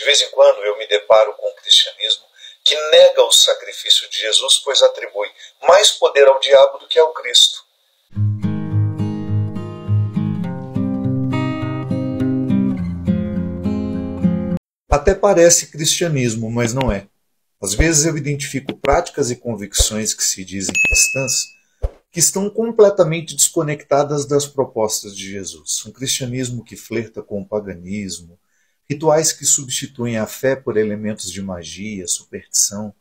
De vez em quando eu me deparo com o cristianismo que nega o sacrifício de Jesus, pois atribui mais poder ao diabo do que ao Cristo. Até parece cristianismo, mas não é. Às vezes eu identifico práticas e convicções que se dizem cristãs que estão completamente desconectadas das propostas de Jesus. Um cristianismo que flerta com o paganismo, rituais que substituem a fé por elementos de magia, superstição.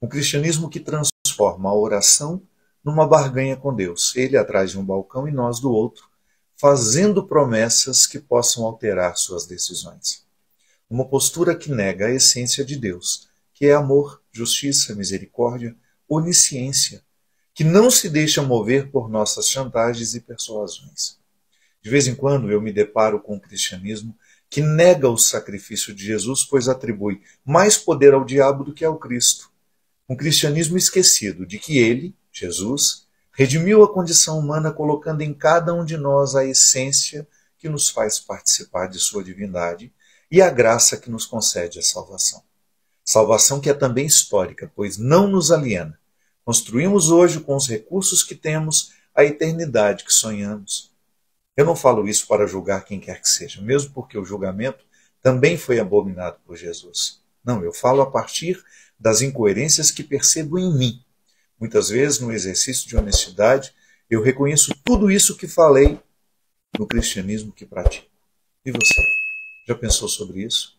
Um cristianismo que transforma a oração numa barganha com Deus, ele atrás de um balcão e nós do outro, fazendo promessas que possam alterar suas decisões. Uma postura que nega a essência de Deus, que é amor, justiça, misericórdia, onisciência, que não se deixa mover por nossas chantagens e persuasões. De vez em quando eu me deparo com o cristianismo que nega o sacrifício de Jesus, pois atribui mais poder ao diabo do que ao Cristo. Um cristianismo esquecido de que ele, Jesus, redimiu a condição humana colocando em cada um de nós a essência que nos faz participar de sua divindade, e a graça que nos concede a salvação. Salvação que é também histórica, pois não nos aliena. Construímos hoje, com os recursos que temos, a eternidade que sonhamos. Eu não falo isso para julgar quem quer que seja, mesmo porque o julgamento também foi abominado por Jesus. Não, eu falo a partir das incoerências que percebo em mim. Muitas vezes, no exercício de honestidade, eu reconheço tudo isso que falei no cristianismo que pratico. E você? Já pensou sobre isso?